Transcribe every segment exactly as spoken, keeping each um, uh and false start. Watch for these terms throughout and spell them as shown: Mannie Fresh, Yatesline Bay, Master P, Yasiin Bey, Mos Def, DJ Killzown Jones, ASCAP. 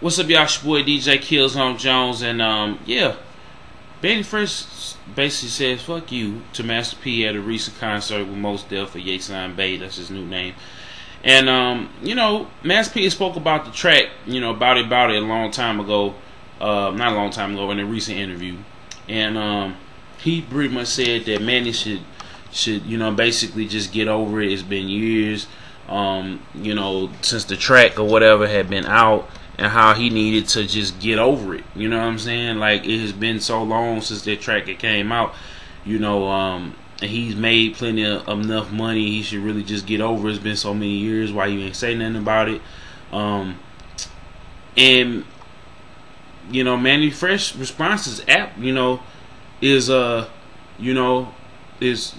What's up, y'all? It's your boy D J Killzown Jones, and um, yeah, Mannie Fresh basically says "fuck you" to Master P at a recent concert with Mos Def for Yatesline Bay. That's his new name. And um, you know, Master P spoke about the track, you know, about it, about it a long time ago, uh, not a long time ago, in a recent interview, and um, he pretty much said that Mannie should, should you know, basically just get over it. It's been years. Um, you know, since the track or whatever had been out, and how he needed to just get over it. You know what I'm saying? Like, it has been so long since that track it came out. You know, um, and he's made plenty of enough money. He should really just get over it. It's been so many years. Why you ain't say nothing about it? Um, and you know, Mannie Fresh responses app. You know, is uh, you know, is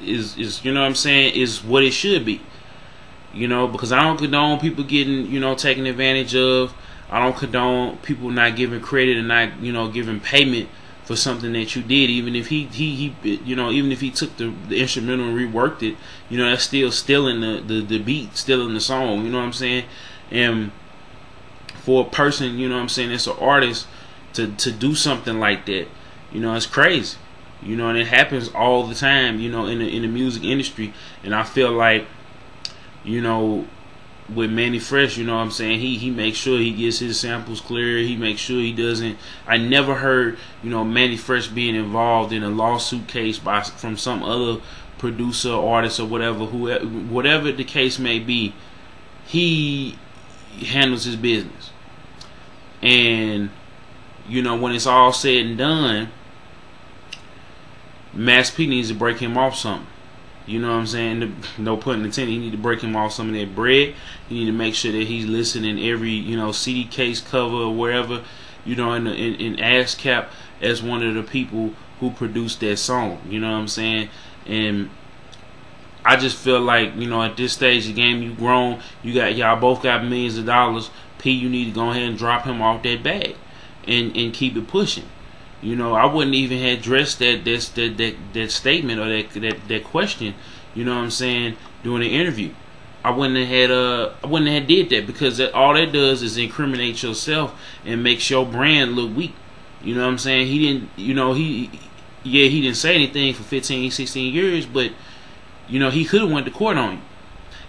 is is you know what I'm saying? Is what it should be. You know, because I don't condone people getting, you know, taken advantage of. I don't condone people not giving credit and not, you know, giving payment for something that you did. Even if he, he, he you know, even if he took the, the instrumental and reworked it, you know, that's still stealing the, the, the beat, stealing the song, you know what I'm saying? And for a person, you know what I'm saying, that's an artist, to, to do something like that, you know, it's crazy. You know, and it happens all the time, you know, in the, in the music industry. And I feel like, you know, with Mannie Fresh, you know what I'm saying, he he makes sure he gets his samples clear. He makes sure he doesn't. I never heard, you know, Mannie Fresh being involved in a lawsuit case by from some other producer, artist, or whatever, whoever, whatever the case may be. He handles his business, and you know, when it's all said and done, Master P needs to break him off something. You know what I'm saying? No pun intended. You need to break him off some of that bread. You need to make sure that he's listening every, you know, C D case cover or wherever, you know, in, the, in in ASCAP as one of the people who produced that song. You know what I'm saying? And I just feel like, you know, at this stage of the game, you grown. You got y'all both got millions of dollars. P, you need to go ahead and drop him off that bag, and and keep it pushing. You know, I wouldn't even have addressed that that that that, that statement or that, that that question. You know what I'm saying? During the interview, I wouldn't have had uh I wouldn't have did that, because that, all that does is incriminate yourself and makes your brand look weak. You know what I'm saying? He didn't. You know, he yeah he didn't say anything for fifteen, sixteen years, but you know, he could have went to court on you.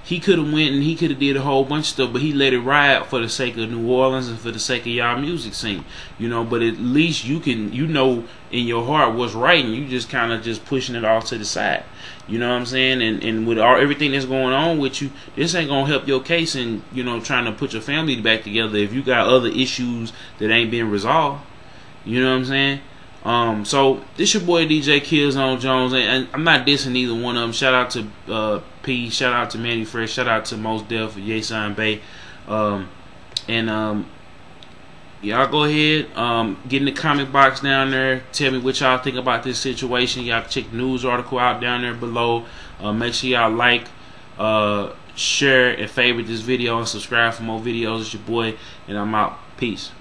He could have went and he could have did a whole bunch of stuff, but he let it ride for the sake of New Orleans and for the sake of y'all music scene, you know. But at least you can, you know, in your heart what's right, and you just kind of just pushing it all to the side, you know what I'm saying? And and with all everything that's going on with you, this ain't gonna help your case in, you know, trying to put your family back together if you got other issues that ain't been resolved, you know what I'm saying? Um, so this your boy D J Killzown Jones, and, and I'm not dissing either one of them. Shout out to uh, P, shout out to Mannie Fresh, shout out to Mos Def, Yasiin Bey, um, and um, y'all go ahead, um, get in the comment box down there. Tell me what y'all think about this situation. Y'all check the news article out down there below. Uh, make sure y'all like, uh, share, and favorite this video, and subscribe for more videos. It's your boy, and I'm out. Peace.